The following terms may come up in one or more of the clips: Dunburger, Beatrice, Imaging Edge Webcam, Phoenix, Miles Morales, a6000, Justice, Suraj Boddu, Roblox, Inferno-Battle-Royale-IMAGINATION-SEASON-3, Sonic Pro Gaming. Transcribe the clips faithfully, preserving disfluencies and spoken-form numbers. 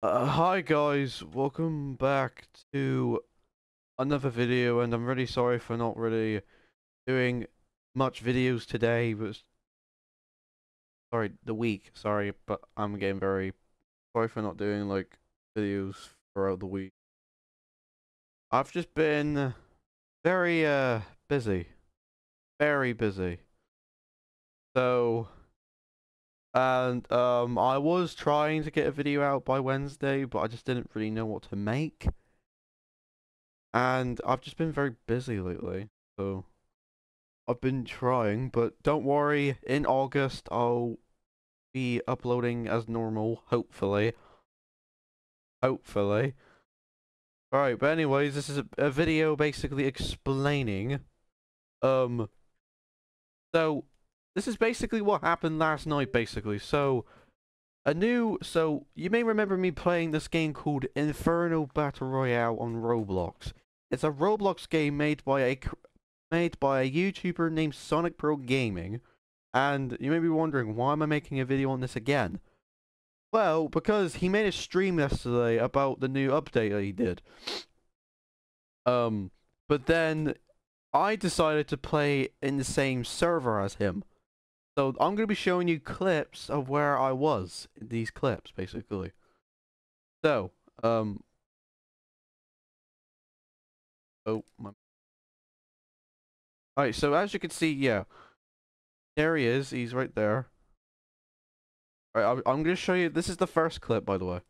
Uh, hi guys, welcome back to another video, and I'm really sorry for not really doing much videos today, but sorry, the week, sorry, but I'm getting very sorry for not doing like videos throughout the week. I've just been very uh busy, very busy, so And um, I was trying to get a video out by Wednesday, but I just didn't really know what to make. And I've just been very busy lately, so I've been trying. But don't worry, in August I'll be uploading as normal, hopefully. Hopefully. Alright, but anyways, this is a, a video basically explaining. Um, so... This is basically what happened last night, basically. So, a new... So, you may remember me playing this game called Inferno-Battle-Royale on Roblox. It's a Roblox game made by a made by a YouTuber named Sonic Pro Gaming. And you may be wondering, why am I making a video on this again? Well, because he made a stream yesterday about the new update that he did. Um, but then, I decided to play in the same server as him. So I'm going to be showing you clips of where I was, these clips, basically. So, um... Oh, my... Alright, so as you can see, yeah. There he is, he's right there. Alright, I'm going to show you, this is the first clip, by the way.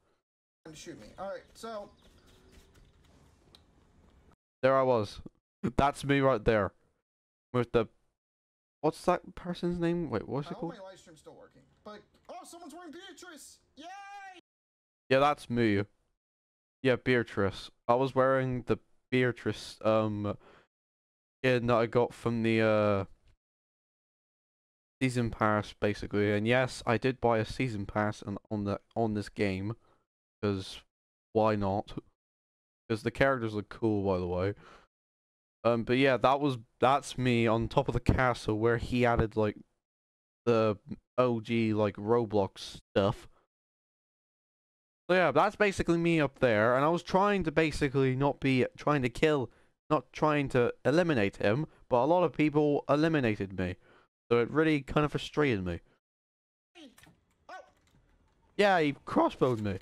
Shoot me. Alright, so... There I was. That's me right there. With the... What's that person's name? Wait, what's it called? My live stream's still working. But oh, someone's wearing Beatrice! Yay! Yeah, that's me. Yeah, Beatrice. I was wearing the Beatrice um skin that I got from the uh season pass, basically. And yes, I did buy a season pass and on the on this game, because why not? Because the characters look cool, by the way. Um, but yeah, that was, that's me on top of the castle where he added, like, the O G, like, Roblox stuff. So yeah, that's basically me up there, and I was trying to basically not be trying to kill, not trying to eliminate him, but a lot of people eliminated me. So it really kind of frustrated me. Yeah, he crossbowed me.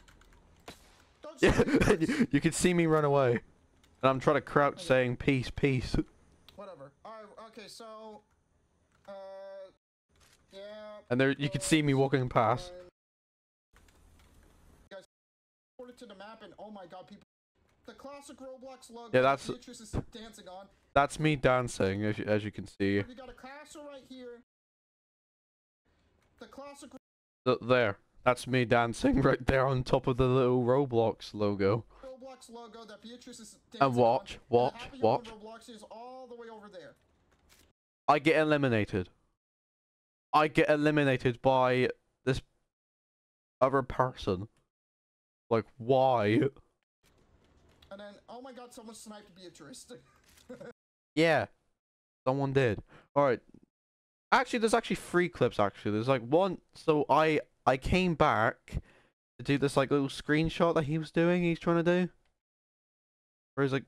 Yeah, you, you could see me run away. And I'm trying to crouch saying peace, peace. Whatever. Alright, okay, so... Uh... Yeah... And there, you could see me walking past. Guys, ported to the map and oh my god, people... The classic Roblox logo... Yeah, that's... Beatrice is dancing on. That's me dancing, as you, as you can see. We got a castle right here. The classic... Th there. That's me dancing right there on top of the little Roblox logo. Logo that Beatrice is and watch, on, watch, and watch. Roblox is all the way over there. I get eliminated. I get eliminated by this other person. Like, why? And then, oh my god, someone sniped Beatrice. Yeah, someone did. Alright. Actually, there's actually three clips, actually. There's like one, so I, I came back to do this like little screenshot that he was doing, he's trying to do. Where he's like,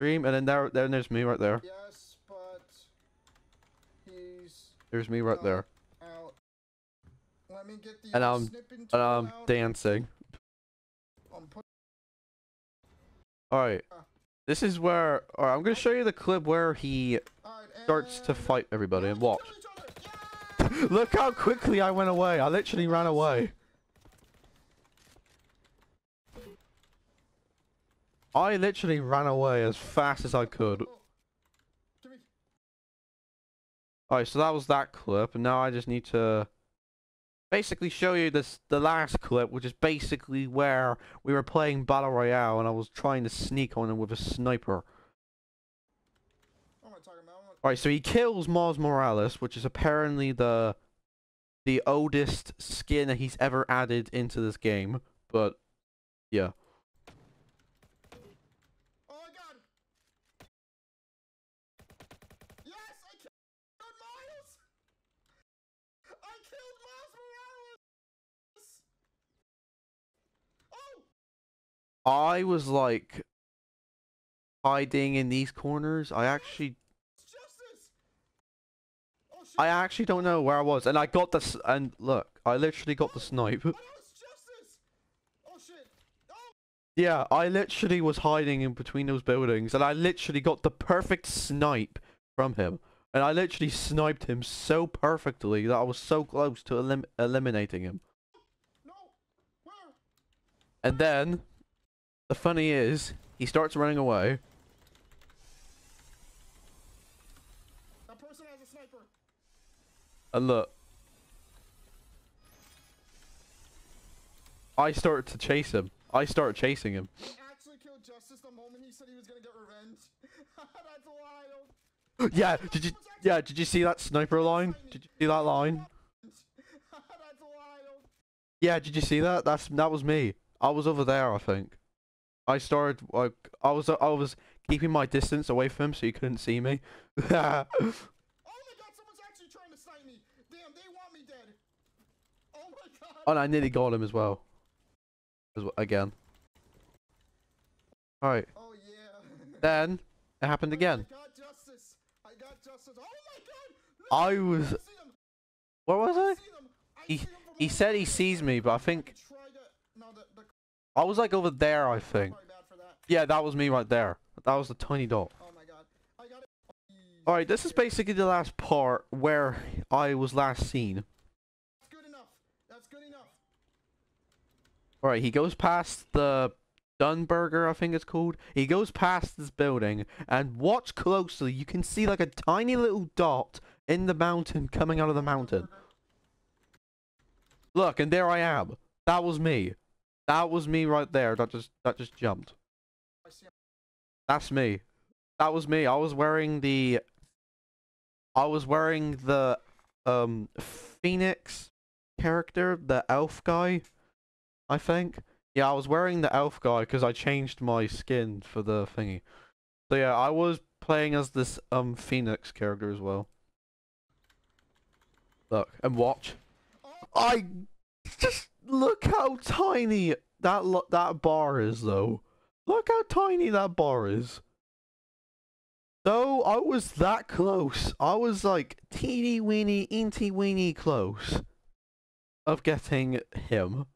dream, and then there, there, there's me right there. Yes, but he's there's me right out, there. Out. Let me get the and I'm and I'm out. dancing. All right, uh, this is where. All right, I'm gonna show you the clip where he right, starts to fight everybody and watch. Look how quickly I went away. I literally ran away. I literally ran away as fast as I could. Alright, so that was that clip, and now I just need to basically show you this the last clip, which is basically where we were playing Battle Royale, and I was trying to sneak on him with a sniper. Alright, so he kills Miles Morales, which is apparently the the oldest skin that he's ever added into this game, but yeah. I was like hiding in these corners. I actually I actually don't know where I was, and I got this, and look, I literally got the snipe. Yeah, I literally was hiding in between those buildings, and I literally got the perfect snipe from him. And I literally sniped him so perfectly that I was so close to elim eliminating him. And then, the funny is, he starts running away. That person has a sniper. And look. I start to chase him. I start chasing him. He actually killed Justice the moment he said he was gonna get revenge. That's a lie. Yeah, did you yeah, did you see that sniper line? Did you see that line? That's a lie. Yeah, did you see that? That's that was me. I was over there, I think. I started like I was I was keeping my distance away from him so he couldn't see me. Oh my god, someone's actually trying to snipe me. Damn, they want me dead. Oh my god. And I nearly got him as well. As well again. All right. Oh yeah. Then it happened again. I got Justice. I got Justice. Oh my god. I was Where was I? He he said he sees me, but I think I was like over there, I think. Yeah, that was me right there. That was the tiny dot. Oh my god. I got it. All right, this is basically the last part where I was last seen. That's good enough. That's good enough. All right, he goes past the Dunburger, I think it's called. He goes past this building, and watch closely. You can see like a tiny little dot in the mountain coming out of the mountain. Look, and there I am. That was me. That was me right there. That just that just jumped. That's me. That was me. I was wearing the. I was wearing the, um, Phoenix character, the elf guy, I think. Yeah, I was wearing the elf guy because I changed my skin for the thingy. So yeah, I was playing as this um Phoenix character as well. Look and watch. I just. Look how tiny that lo that bar is, though. Look how tiny that bar is. So I was that close. I was like teeny weeny, inty weeny close of getting him.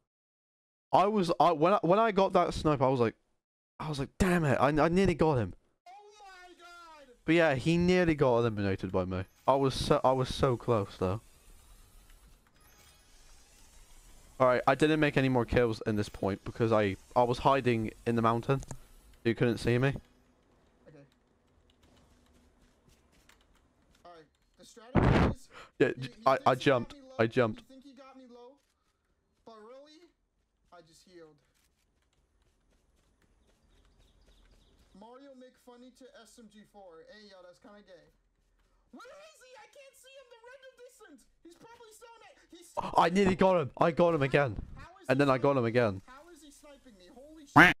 I was I when I, when I got that snipe, I was like, I was like, damn it! I I nearly got him. Oh my god! But yeah, he nearly got eliminated by me. I was so I was so close though. Alright, I didn't make any more kills in this point because I, I was hiding in the mountain. You couldn't see me. Okay. Alright, the strategy is... Yeah, he, he I, I jumped. I jumped. You think he got me low? But really, I just healed. Mario make funny to S M G four. Hey, yo, that's kind of gay. Where is he? I can't see him. The random distance. He's probably stoned at... He's I nearly got him. I got him again. And then I got him again. How is he sniping me? Holy shit.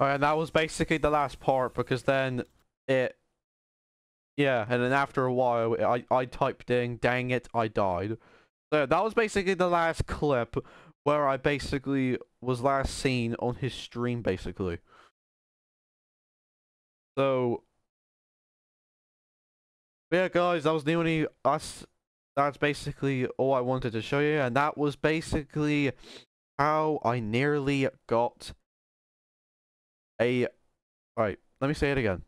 Alright, and that was basically the last part because then it... Yeah, and then after a while, I, I typed in, dang it, I died. So that was basically the last clip where I basically was last seen on his stream, basically. So, yeah, guys, that was the only us. That's basically all I wanted to show you, and that was basically how I nearly got a. All right, let me say it again.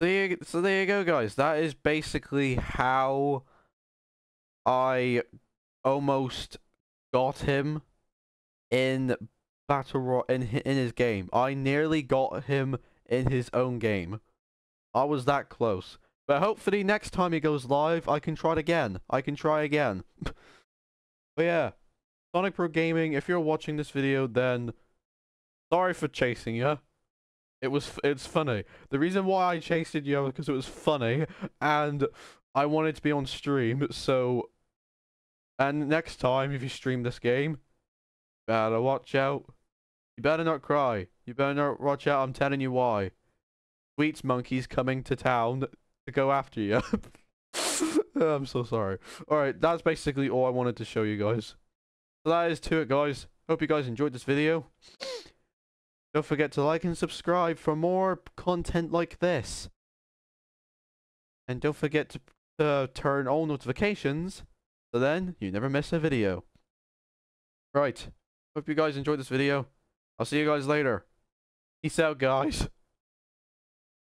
There you, so there you go, guys. That is basically how I almost got him in. Battle Royale in in his game. I nearly got him in his own game. I was that close. But hopefully next time he goes live, I can try it again. I can try again. But yeah, Sonic Pro Gaming. If you're watching this video, then sorry for chasing you. It was it's funny. The reason why I chased you was because it was funny, and I wanted to be on stream. So, and next time if you stream this game, better watch out. You better not cry. You better not watch out. I'm telling you why. Sweets monkey's coming to town to go after you. I'm so sorry. Alright, that's basically all I wanted to show you guys. So that is to it, guys. Hope you guys enjoyed this video. Don't forget to like and subscribe for more content like this. And don't forget to uh, turn all notifications, so then you never miss a video. Right. Hope you guys enjoyed this video. I'll see you guys later. Peace out, guys.